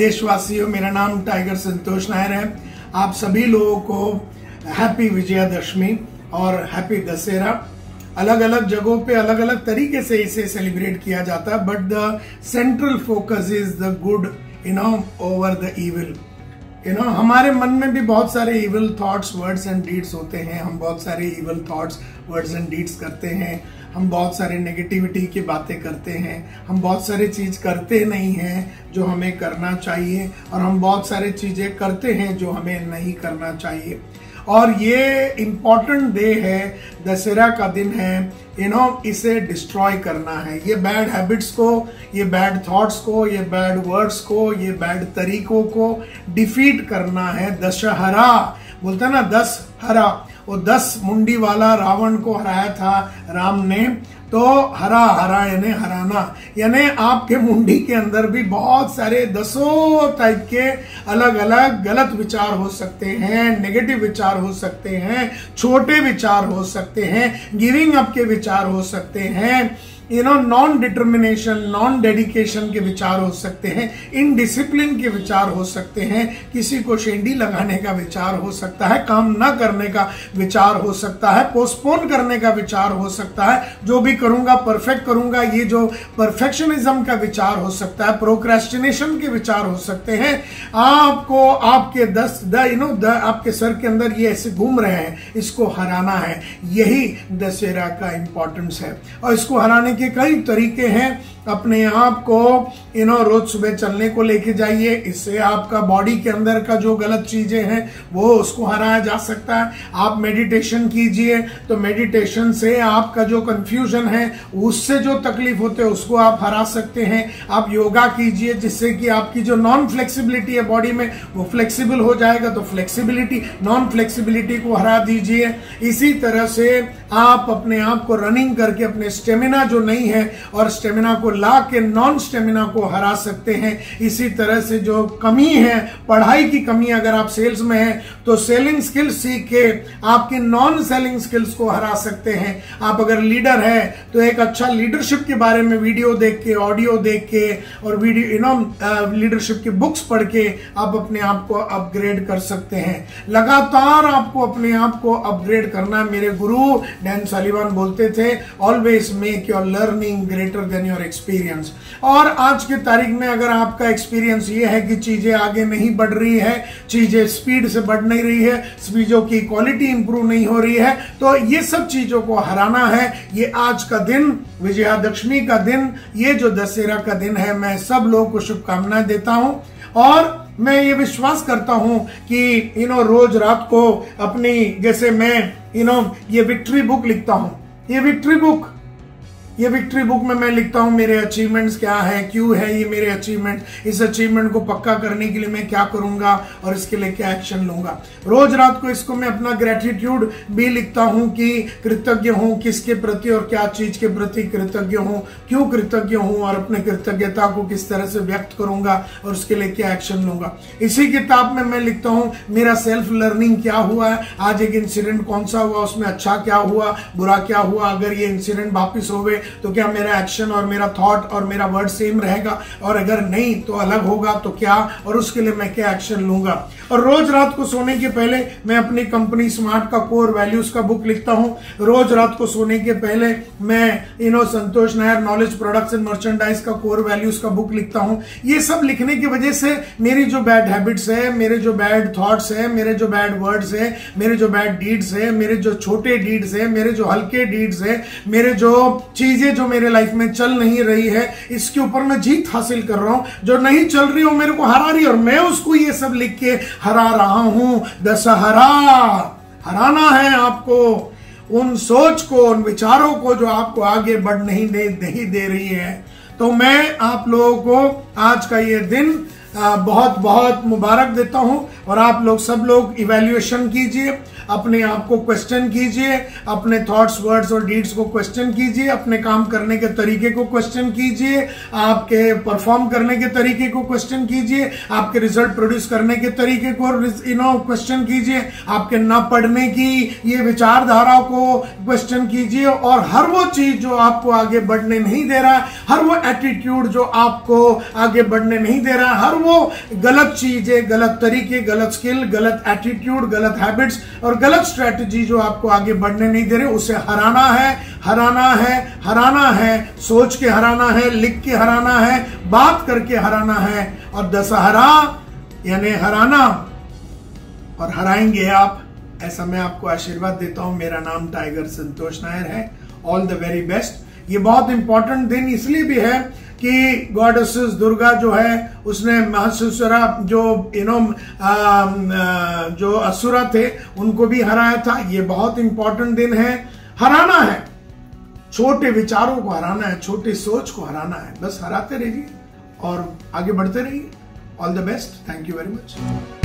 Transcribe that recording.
देशवासियों, मेरा नाम टाइगर संतोष नायर है। आप सभी लोगों को हैप्पी विजयादशमी और हैप्पी दशहरा। अलग अलग जगहों पे अलग अलग तरीके से इसे सेलिब्रेट किया जाता है, but the central focus is the good over the evil. हमारे मन में भी बहुत सारे evil thoughts, words and deeds होते हैं। हम बहुत सारे evil thoughts, words and deeds करते हैं। हम बहुत सारे नेगेटिविटी की बातें करते हैं। हम बहुत सारे चीज़ करते नहीं हैं जो हमें करना चाहिए, और हम बहुत सारे चीज़ें करते हैं जो हमें नहीं करना चाहिए। और ये इम्पॉर्टेंट डे है, दशहरा का दिन है। इसे डिस्ट्रॉय करना है, ये बैड हैबिट्स को, ये बैड थॉट्स को, ये बैड वर्ड्स को, ये बैड तरीकों को डिफीट करना है। दशहरा बोलते हैं ना, दशहरा, वो 10 मुंडी वाला रावण को हराया था राम ने, तो हरा, हरा यानी हराना, यानी आपके मुंडी के अंदर भी बहुत सारे 10 टाइप के अलग अलग गलत विचार हो सकते हैं, नेगेटिव विचार हो सकते हैं, छोटे विचार हो सकते हैं, गिविंग अप के विचार हो सकते हैं, नॉन डिटर्मिनेशन, नॉन डेडिकेशन के विचार हो सकते हैं, इनडिसिप्लिन के विचार हो सकते हैं, किसी को शेंडी लगाने का विचार हो सकता है, काम न करने का विचार हो सकता है, पोस्टपोन करने का विचार हो सकता है, जो भी करूंगा परफेक्ट करूंगा, ये जो परफेक्शनिज्म का विचार हो सकता है, प्रोक्रेस्टिनेशन के विचार हो सकते हैं। आपको आपके आपके सर के अंदर ये ऐसे घूम रहे हैं, इसको हराना है। यही दशहरा का इंपॉर्टेंस है। और इसको हराने के कई तरीके हैं। अपने आप को रोज सुबह चलने को लेके जाइए, इससे आपका बॉडी के अंदर का जो गलत चीजें हैं वो उसको हराया जा सकता है। आप मेडिटेशन कीजिए, तो मेडिटेशन से आपका जो कंफ्यूजन है, उससे जो तकलीफ होते है उसको आप हरा सकते हैं। आप योगा कीजिए, जिससे कि आपकी जो नॉन फ्लेक्सिबिलिटी है बॉडी में वो फ्लेक्सिबल हो जाएगा, तो फ्लेक्सिबिलिटी, नॉन फ्लेक्सिबिलिटी को हरा दीजिए। इसी तरह से आप अपने आप को रनिंग करके अपने स्टेमिना जो नहीं है और स्टेमिना को ला के नॉन स्टेमिना को हरा सकते हैं। इसी तरह से जो कमी है, पढ़ाई की कमी, अगर आप सेल्स में हैं तो सेलिंग स्किल्स सीख के आपके नॉन सेलिंग स्किल्स को हरा सकते हैं। आप अगर लीडर है तो एक अच्छा लीडरशिप के बारे में वीडियो देख के, ऑडियो देख के, और वीडियो लीडरशिप की बुक्स पढ़ के आप अपने आप को अपग्रेड कर सकते हैं। लगातार आपको अपने आप को अपग्रेड करना। मेरे गुरु डैन सलिवन बोलते थे, always make your learning greater than your experience. और आज की तारीख में अगर आपका एक्सपीरियंस ये है कि चीजें आगे नहीं बढ़ रही है, चीजें स्पीड से बढ़ नहीं रही है, चीजों की क्वालिटी इंप्रूव नहीं हो रही है, तो ये सब चीजों को हराना है। ये आज का दिन, विजयादशमी का दिन, ये जो दशहरा का दिन है, मैं सब लोगों को शुभकामनाएं देता हूं। और मैं ये विश्वास करता हूं कि रोज रात को अपनी, जैसे मैं ये विक्ट्री बुक लिखता हूं, ये विक्ट्री बुक में मैं लिखता हूँ मेरे अचीवमेंट्स क्या है, क्यों है ये मेरे अचीवमेंट, इस अचीवमेंट को पक्का करने के लिए मैं क्या करूँगा और इसके लिए क्या एक्शन लूँगा। रोज रात को इसको मैं अपना ग्रेटिट्यूड भी लिखता हूँ कि कृतज्ञ हूँ किसके प्रति और क्या चीज़ के प्रति कृतज्ञ हूँ, क्यों कृतज्ञ हूँ, और अपने कृतज्ञता को किस तरह से व्यक्त करूँगा और उसके लिए क्या एक्शन लूँगा। इसी किताब में मैं लिखता हूँ मेरा सेल्फ लर्निंग क्या हुआ है, आज एक इंसिडेंट कौन सा हुआ, उसमें अच्छा क्या हुआ, बुरा क्या हुआ, अगर ये इंसिडेंट वापस हो गए तो क्या मेरा एक्शन और मेरा थॉट और मेरा वर्ड सेम रहेगा, और अगर नहीं तो अलग होगा तो क्या, और उसके लिए मैं क्या एक्शन लूंगा। और रोज रात को सोने के पहले मैं अपनी कंपनी स्मार्ट का कोर वैल्यूज का बुक लिखता हूं। रोज रात को सोने के पहले मैं Santosh Nair knowledge products and merchandise का कोर वैल्यूज का बुक लिखता हूं। ये सब लिखने की वजह से मेरी जो बैड हैबिट्स है, मेरे जो बैड थॉट्स है, मेरे जो बैड वर्ड्स है, मेरे जो बैड डीड्स है, मेरे जो छोटे डीड्स है, मेरे जो हल्के डीड्स है, मेरे जो चीजें जो मेरे लाइफ में चल नहीं रही है, इसके ऊपर मैं जीत हासिल कर रहा हूं। जो नहीं चल रही हो मेरे को हरा रही है, और मैं उसको ये सब लिख के हरा रहा हूं। दशहरा हराना है आपको, उन सोच को, उन विचारों को जो आपको आगे बढ़ नहीं दे रही है। तो मैं आप लोगों को आज का ये दिन बहुत बहुत मुबारक देता हूं। और आप लोग सब लोग इवैल्यूएशन कीजिए, अपने आप को क्वेश्चन कीजिए, अपने थॉट्स, वर्ड्स और डीड्स को क्वेश्चन कीजिए, अपने काम करने के तरीके को क्वेश्चन कीजिए, आपके परफॉर्म करने के तरीके को क्वेश्चन कीजिए, आपके रिजल्ट प्रोड्यूस करने के तरीके को क्वेश्चन कीजिए, आपके न पढ़ने की ये विचारधारा को क्वेश्चन कीजिए, और हर वो चीज जो आपको आगे बढ़ने नहीं दे रहा, हर वो एटीट्यूड जो आपको आगे बढ़ने नहीं दे रहा, हर वो गलत चीजें, गलत तरीके, गलत स्किल, गलत एटीट्यूड, गलत हैबिट्स और गलत स्ट्रेटजी जो आपको आगे बढ़ने नहीं दे रहे, उसे हराना है, हराना है, हराना है। सोच के हराना है, लिख के हराना है, बात करके हराना है। और दशहरा यानी हराना, और हराएंगे आप, ऐसा मैं आपको आशीर्वाद देता हूं। मेरा नाम टाइगर संतोष नायर है। All the very best. ये बहुत इंपॉर्टेंट दिन इसलिए भी है कि गॉडेस दुर्गा जो है उसने महिषासुरा जो जो असुरा थे उनको भी हराया था। ये बहुत इंपॉर्टेंट दिन है। हराना है, छोटे विचारों को हराना है, छोटी सोच को हराना है। बस हराते रहिए और आगे बढ़ते रहिए। All the best. Thank you very much.